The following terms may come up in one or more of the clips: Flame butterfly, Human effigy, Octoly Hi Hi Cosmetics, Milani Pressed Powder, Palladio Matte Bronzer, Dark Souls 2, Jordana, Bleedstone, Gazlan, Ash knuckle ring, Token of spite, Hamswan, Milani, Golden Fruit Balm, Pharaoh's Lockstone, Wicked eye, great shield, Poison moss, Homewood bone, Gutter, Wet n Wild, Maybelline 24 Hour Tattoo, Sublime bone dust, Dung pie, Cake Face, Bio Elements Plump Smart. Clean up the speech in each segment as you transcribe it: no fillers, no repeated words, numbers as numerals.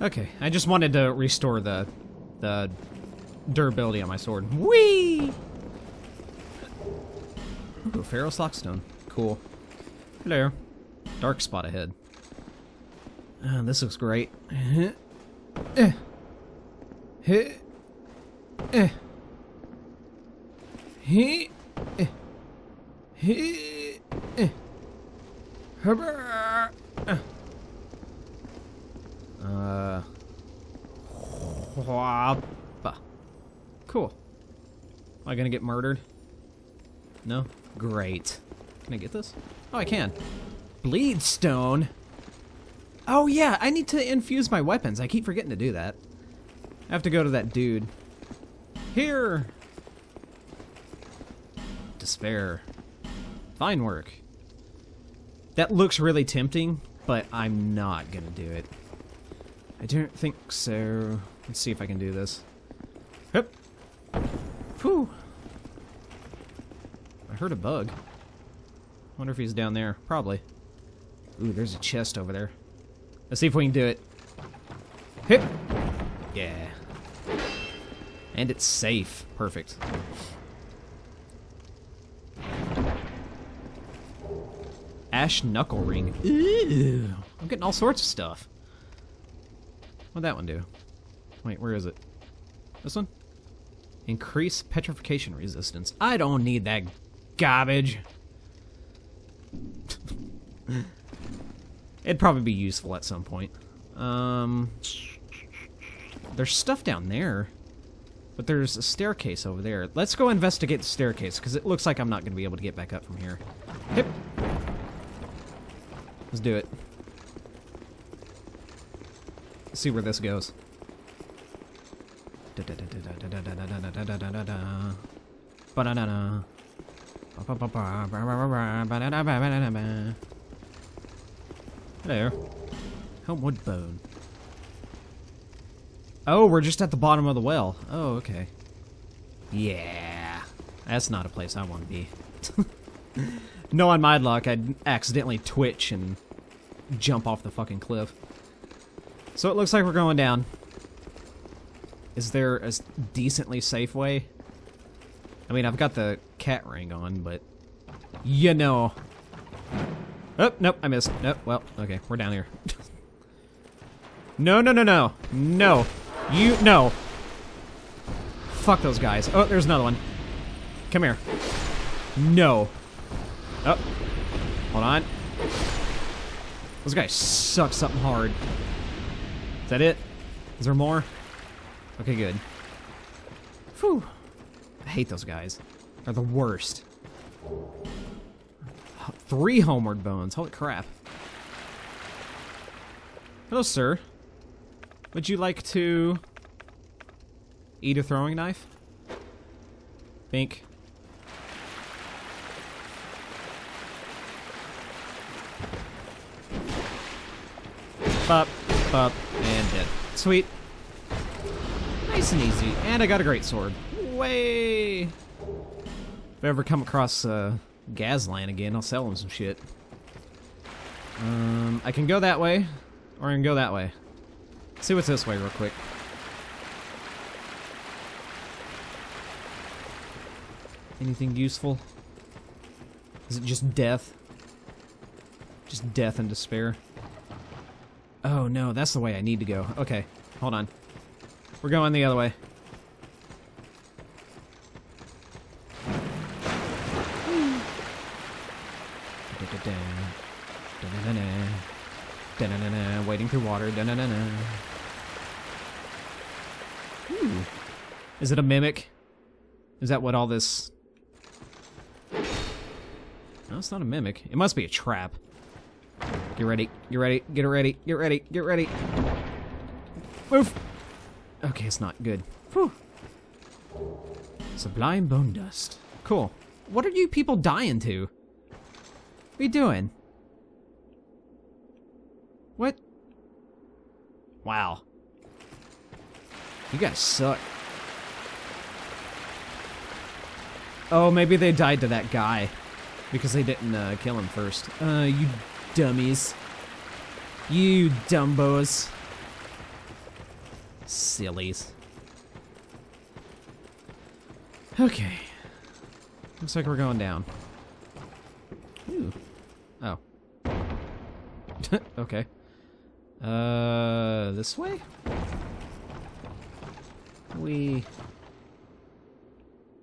Okay, I just wanted to restore the durability on my sword. Whee! Ooh, Pharaoh's Lockstone. Cool. Hello. Dark spot ahead. Oh, this looks great. Cool. Am I gonna get murdered? No? Great. Can I get this? Oh, I can. Bleedstone? Oh yeah, I need to infuse my weapons. I keep forgetting to do that. I have to go to that dude. Here! Despair. Fine work. That looks really tempting, but I'm not gonna do it. I don't think so. Let's see if I can do this. Hup! Phew! I heard a bug. Wonder if he's down there. Probably. Ooh, there's a chest over there. Let's see if we can do it. Hup! Yeah. And it's safe. Perfect. Ash knuckle ring. Ew. I'm getting all sorts of stuff. What'd that one do? Wait, where is it? This one? Increase petrification resistance. I don't need that garbage. It'd probably be useful at some point. There's stuff down there, but there's a staircase over there. Let's go investigate the staircase, because it looks like I'm not going to be able to get back up from here. Hip. Let's do it. Let's see where this goes. Banana. Hello. Homewood bone. Oh, we're just at the bottom of the well. Oh, okay. Yeah. That's not a place I want to be. No, on my luck, I'd accidentally twitch and jump off the fucking cliff. So it looks like we're going down. Is there a decently safe way? I mean, I've got the cat ring on, but... You know. Oh, nope, I missed. Nope, well, okay, we're down here. No, no, no, no. No. You, no. Fuck those guys. Oh, there's another one. Come here. No. Oh. Hold on. Those guys suck something hard. Is that it? Is there more? Okay, good. Phew. I hate those guys. They're the worst. 3 homeward bones. Holy crap. Hello, sir. Would you like to eat a throwing knife? Think. Bop, bop, and dead. Sweet. Nice and easy. And I got a great sword. Way. If I ever come across Gazlan again, I'll sell him some shit. I can go that way. Or I can go that way. Let's see what's this way real quick. Anything useful? Is it just death? Just death and despair? Oh no, that's the way I need to go. Okay, hold on. We're going the other way. Waiting for water. Ooh. Is it a mimic? Is that what all this... No, it's not a mimic. It must be a trap. Get ready. Get ready. Get ready. Get ready. Get ready. Move. Okay, it's not good. Whew. Sublime bone dust. Cool. What are you people dying to? What are you doing? What? Wow. You guys suck. Oh, maybe they died to that guy because they didn't kill him first. You dummies. You dumbos. Sillies. Okay. Looks like we're going down. Ooh. Oh. Okay. This way? We...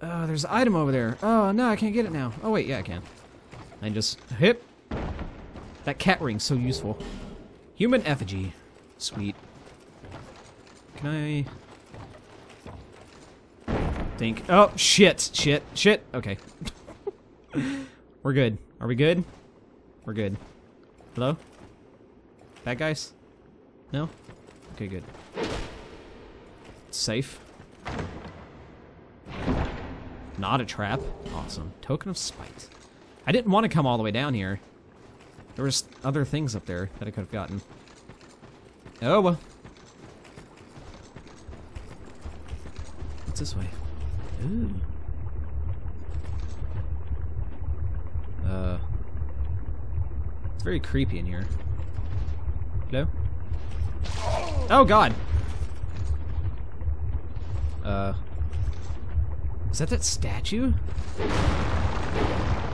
Oh, there's an item over there. Oh, no, I can't get it now. Oh, wait, yeah, I can. I just... Hip! That cat ring's so useful. Human effigy. Sweet. Can I... think... Oh, shit! Shit! Shit! Okay. We're good. Are we good? We're good. Hello? Bad guys? No? Okay, good. It's safe. Not a trap. Awesome. Token of spite. I didn't want to come all the way down here. There was other things up there that I could have gotten. Oh well. What's this way? Ooh. It's very creepy in here. Hello? Oh god! Is that statue?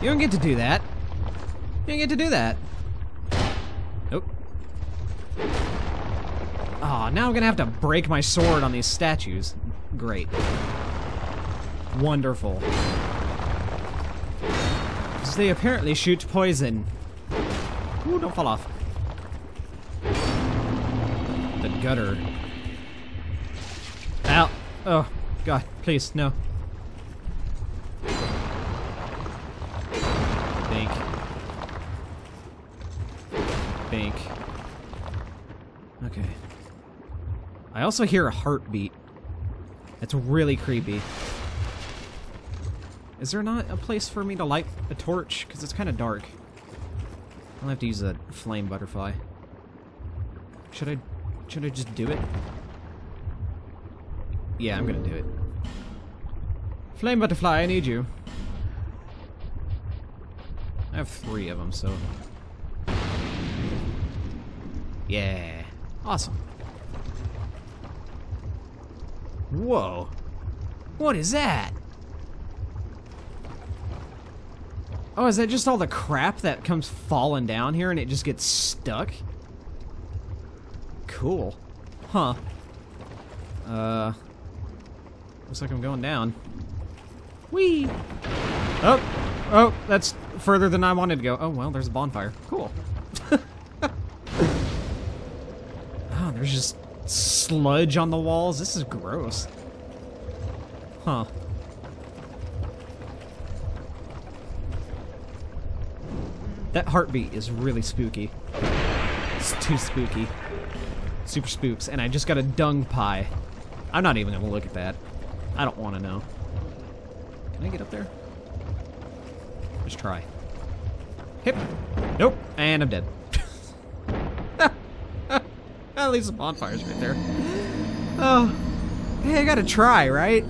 You don't get to do that. You don't get to do that. Nope. Oh, now I'm gonna have to break my sword on these statues. Great. Wonderful. Because they apparently shoot poison. Ooh, don't fall off. The gutter. Ow. Oh, God, please, no. Think. Okay. I also hear a heartbeat. That's really creepy. Is there not a place for me to light a torch? Because it's kind of dark. I'll have to use a flame butterfly. Should I just do it? Yeah, I'm gonna do it. Flame butterfly, I need you. I have 3 of them, so... Yeah. Awesome. Whoa. What is that? Oh, is that just all the crap that comes falling down here and it just gets stuck? Cool. Huh. Looks like I'm going down. Whee! Oh! Oh, that's further than I wanted to go. Oh, well, there's a bonfire. Cool. There's just sludge on the walls. This is gross. Huh. That heartbeat is really spooky. It's too spooky. Super spooks. And I just got a dung pie. I'm not even gonna look at that. I don't want to know. Can I get up there? Just try. Hip. Nope. And I'm dead. At least the bonfire's right there. Oh, hey, I gotta try, right?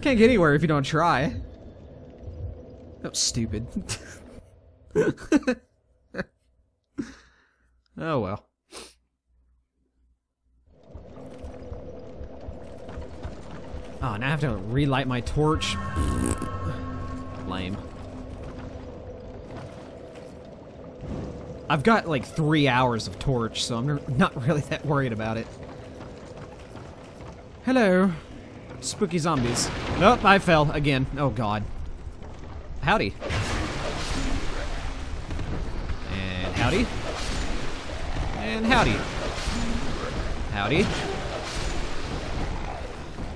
Can't get anywhere if you don't try. That was stupid. Oh well. Oh, now I have to relight my torch. Lame. I've got like 3 hours of torch, so I'm not really that worried about it. Hello, spooky zombies. Nope, I fell again. Oh god. Howdy. And howdy. And howdy. Howdy.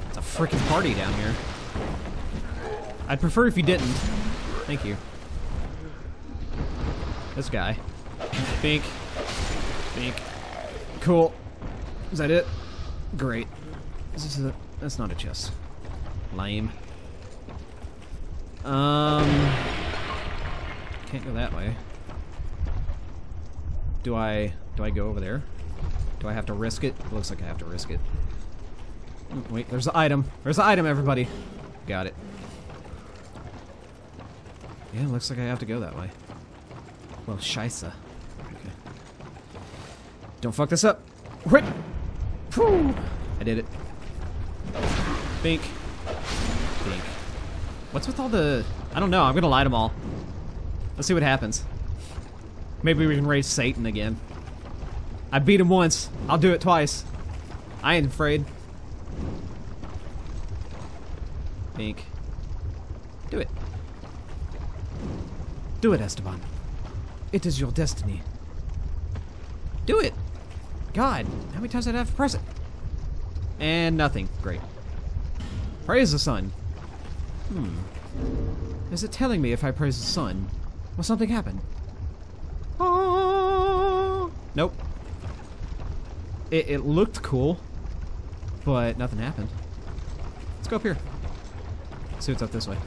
It's a freaking party down here. I'd prefer if you didn't. Thank you. This guy. Bink. Bink. Cool. Is that it? Great. Is this a... That's not a chest. Lame. Can't go that way. Do I go over there? Do I have to risk it? It looks like I have to risk it. Wait, there's the item. There's the item, everybody. Got it. Yeah, it looks like I have to go that way. Well, scheisse. Don't fuck this up. Whip! Phew! I did it. Bink. Bink. What's with all the... I don't know. I'm going to light them all. Let's see what happens. Maybe we can raise Satan again. I beat him once. I'll do it twice. I ain't afraid. Bink. Do it. Do it, Esteban. It is your destiny. Do it! God, how many times did I have to press it? And nothing. Great. Praise the sun. Is it telling me if I praise the sun, will something happen? Ah! Nope. It looked cool, but nothing happened. Let's go up here. See what's up this way.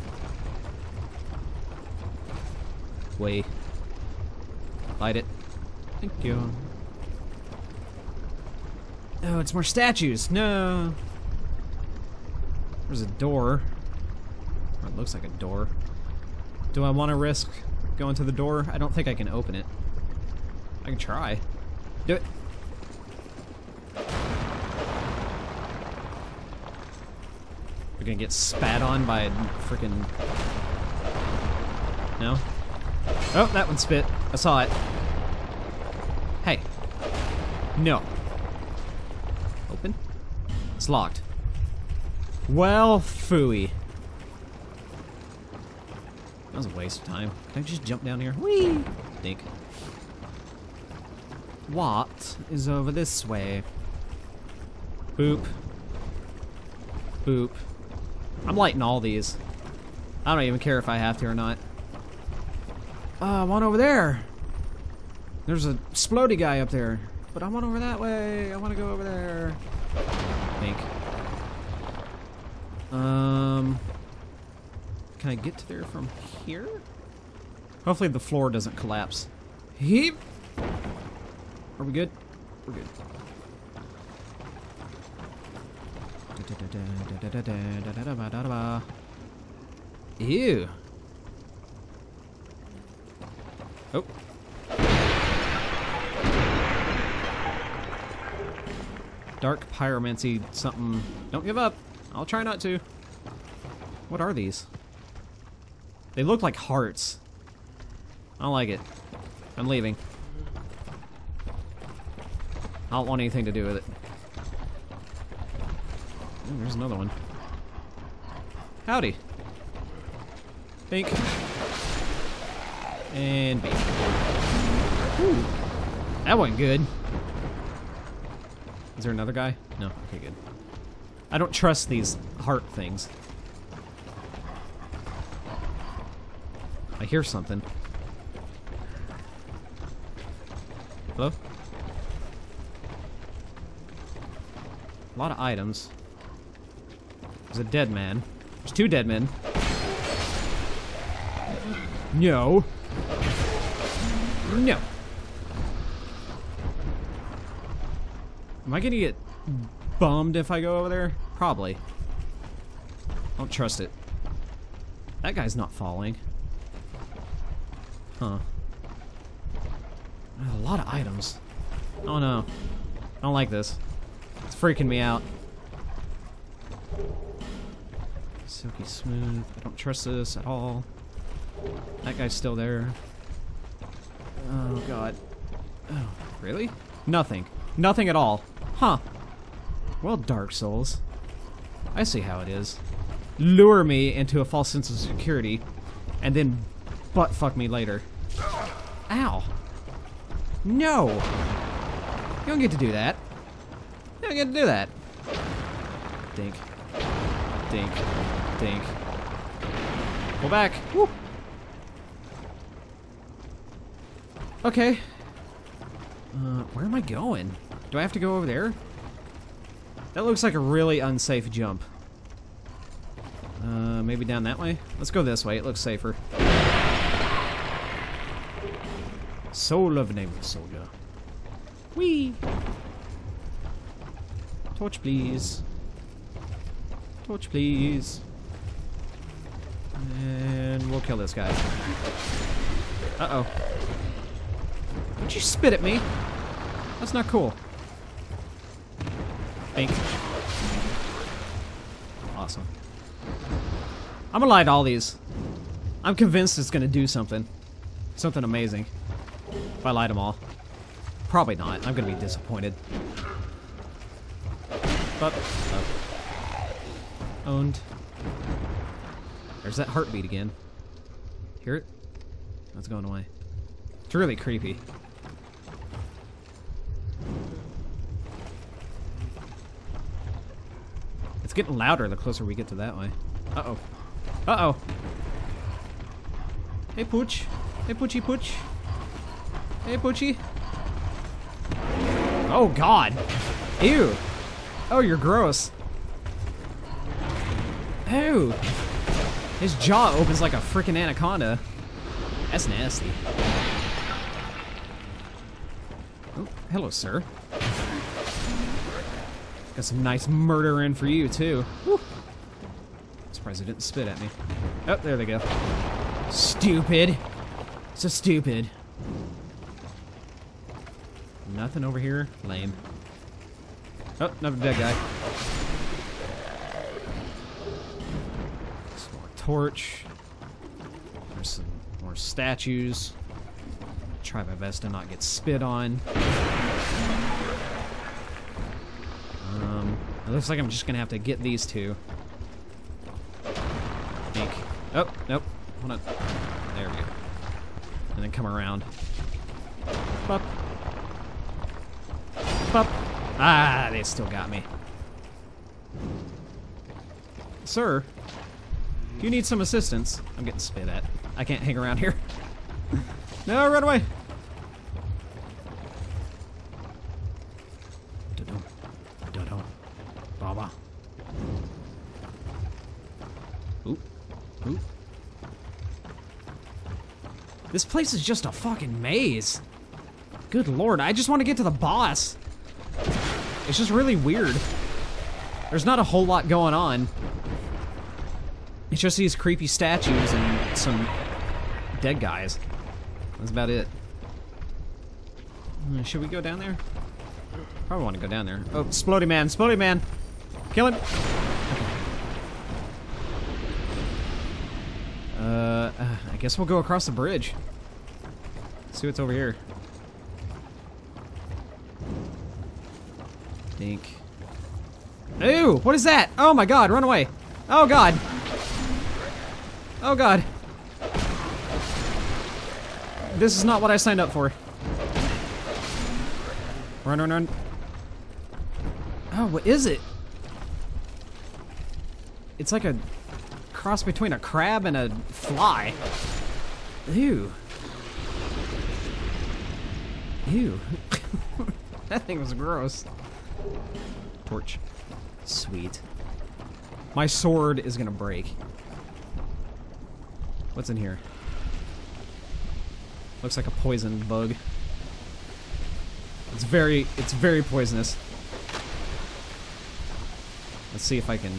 Way. Light it. Thank you. Oh, it's more statues. No. There's a door. Or it looks like a door. Do I want to risk going to the door? I don't think I can open it. I can try. Do it. We're gonna get spat on by a freaking... No? Oh, that one spit. I saw it. Hey. No. Open? It's locked. Well, phooey. That was a waste of time. Can I just jump down here? Whee! Dink. What is over this way? Boop. Boop. I'm lighting all these. I don't even care if I have to or not. One over there. There's a splody guy up there. But I want over that way. I want to go over there. Think. Can I get to there from here? Hopefully the floor doesn't collapse. Heep. Are we good? We're good. Ew. Oh. Dark pyromancy something. Don't give up. I'll try not to. What are these? They look like hearts. I don't like it. I'm leaving. I don't want anything to do with it. Ooh, there's another one. Howdy. Bink. And bink. Ooh, that wasn't good. Is there another guy? No. Okay, good. I don't trust these heart things. I hear something. Hello? A lot of items. There's a dead man. There's two dead men. No. No. Am I gonna get bummed if I go over there? Probably. I don't trust it. That guy's not falling. Huh. A lot of items. Oh no. I don't like this. It's freaking me out. Silky smooth. I don't trust this at all. That guy's still there. Oh god. Oh, really? Nothing. Nothing at all. Huh. Well, Dark Souls. I see how it is. Lure me into a false sense of security, and then buttfuck me later. Ow. No. You don't get to do that. You don't get to do that. Dink. Dink. Dink. Go back. Woo. Okay. Where am I going? Do I have to go over there? That looks like a really unsafe jump. Maybe down that way? Let's go this way. It looks safer. Soul of Nameless Soldier. Whee! Torch, please. Torch, please. And we'll kill this guy. Uh-oh. Why'd you spit at me? That's not cool. Bink. Awesome. I'm gonna light all these. I'm convinced it's gonna do something. Something amazing. If I light them all. Probably not. I'm gonna be disappointed. But, owned. There's that heartbeat again. Hear it? That's going away. It's really creepy. It's getting louder the closer we get to that way. Uh-oh. Uh-oh. Hey, Pooch. Hey, Poochie Pooch. Hey, Poochie. Oh, God. Ew. Oh, you're gross. Ew. His jaw opens like a freaking anaconda. That's nasty. Oh, hello, sir. Got some nice murder in for you, too. Woo. Surprised it didn't spit at me. Oh, there they go. Stupid. So stupid. Nothing over here. Lame. Oh, another dead guy. Some more torch. There's some more statues. Try my best to not get spit on. It looks like I'm just gonna have to get these two. I think. Oh, nope. Hold on. There we go. And then come around. Bop. Bop. Ah, they still got me. Sir, do you need some assistance? I'm getting spit at. I can't hang around here. No, run away! Don't. Baba. Oop. Oop. This place is just a fucking maze. Good lord, I just want to get to the boss. It's just really weird. There's not a whole lot going on. It's just these creepy statues and some dead guys. That's about it. Should we go down there? Probably want to go down there. Oh, Splody Man, Splody Man! Kill him! Okay. I guess we'll go across the bridge. See what's over here. Dink. Ew! What is that? Oh my god, run away! Oh god! Oh god! This is not what I signed up for. Run. Oh, what is it? It's like a cross between a crab and a fly. Ew. Ew. That thing was gross. Torch. Sweet. My sword is gonna break. What's in here? Looks like a poison bug. It's very poisonous. Let's see if I can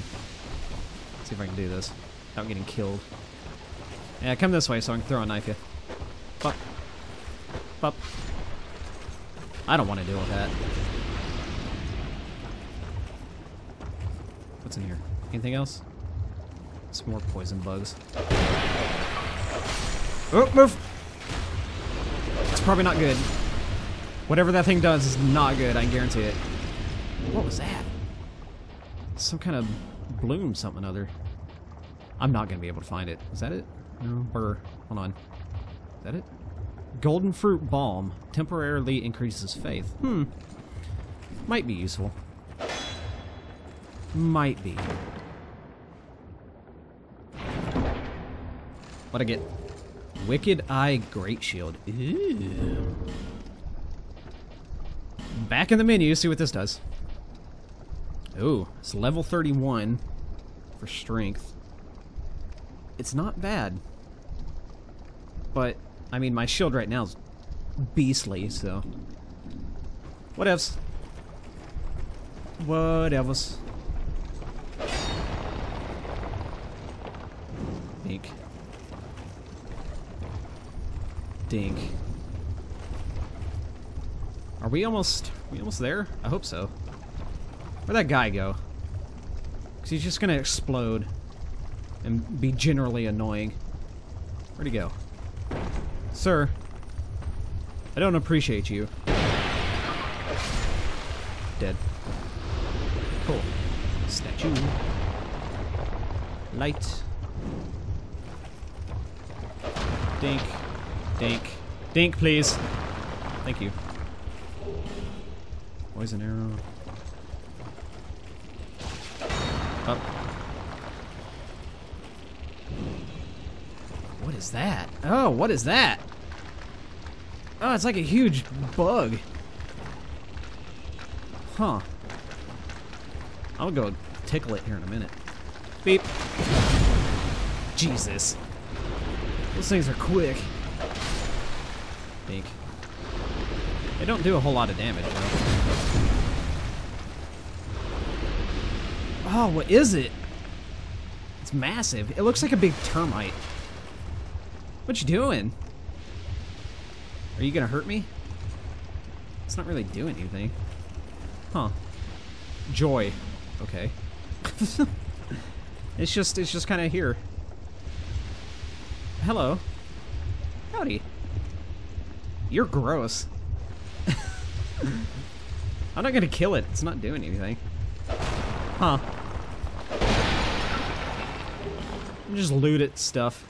do this without getting killed. Yeah, come this way so I can throw a knife at you. Bop. Bop. I don't want to deal with that. What's in here? Anything else? Some more poison bugs. Oh, move! It's probably not good. Whatever that thing does is not good, I guarantee it. What was that? Some kind of bloom something other. I'm not gonna be able to find it. Is that it? No. Or, hold on. Is that it? Golden Fruit Balm. Temporarily increases faith. Hmm. Might be useful. Might be. What'd I get? Wicked Eye, Great Shield. Ew. Back in the menu, see what this does. Ooh, it's level 31 for strength. It's not bad. But, I mean, my shield right now is beastly, so. Whatevs. Whatevs. Dink. Dink. Are we almost there? I hope so. Where'd that guy go? Because he's just going to explode and be generally annoying. Where'd he go? Sir, I don't appreciate you. Dead. Cool. Statue. Light. Dink. Dink. Dink, please. Thank you. Poison arrow. Up. What is that? Oh, what is that? Oh, it's like a huge bug. Huh. I'll go tickle it here in a minute. Beep. Jesus. Those things are quick. Dink. They don't do a whole lot of damage, though. Oh, what is it? It's massive. It looks like a big termite. What you doing? Are you gonna hurt me? It's not really doing anything. Huh. Joy. Okay. It's just kinda here. Hello. Howdy. You're gross. I'm not gonna kill it. It's not doing anything. Huh. Just loot it stuff.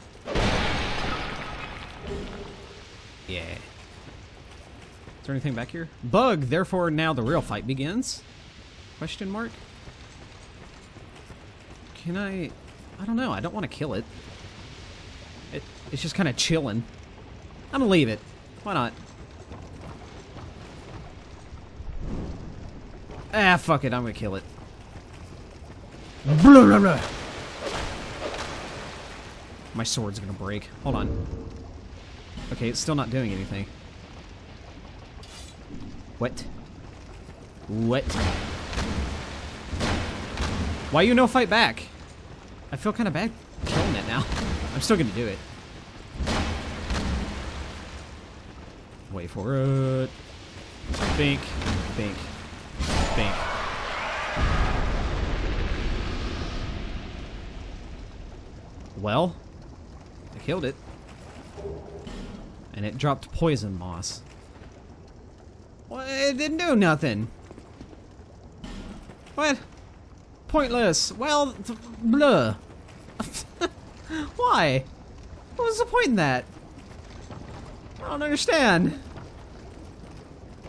Yeah. Is there anything back here? Bug, therefore now the real fight begins? Question mark? Can I don't know. I don't want to kill it. It's just kind of chilling. I'm gonna leave it. Why not? Ah, fuck it. I'm gonna kill it. Blah, blah, blah. My sword's gonna break. Hold on. Okay, it's still not doing anything. What? What? Why you no fight back? I feel kind of bad killing it now. I'm still gonna do it. Wait for it. Bink. Bink. Bink. Well, I killed it. And it dropped poison moss. Well, it didn't do nothing. What? Pointless. Well, blah. Why? What was the point in that? I don't understand.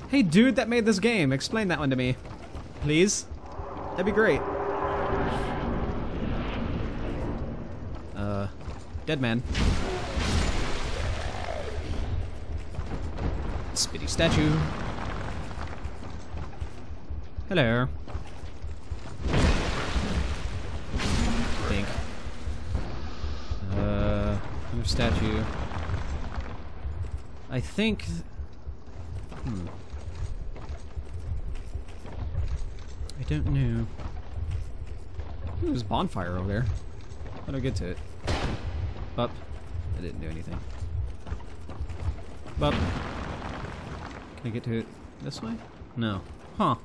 Hey, dude that made this game, explain that one to me. Please? That'd be great. Dead man. Spitty statue. Hello. Think. Another statue. I think. I don't know. Ooh, there's a bonfire over there. How do I get to it? Up. I didn't do anything. Up. Can I get to it this way? No. Huh.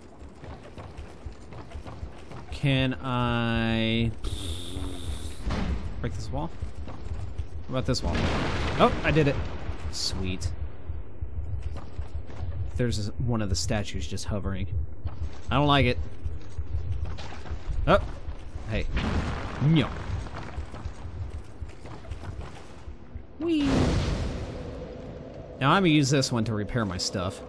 Can I break this wall? What about this wall? Oh, I did it. Sweet. There's one of the statues just hovering. I don't like it. Oh. Hey. No. Whee. Now I'm gonna use this one to repair my stuff.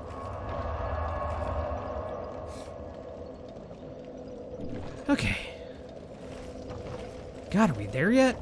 Okay. God, are we there yet?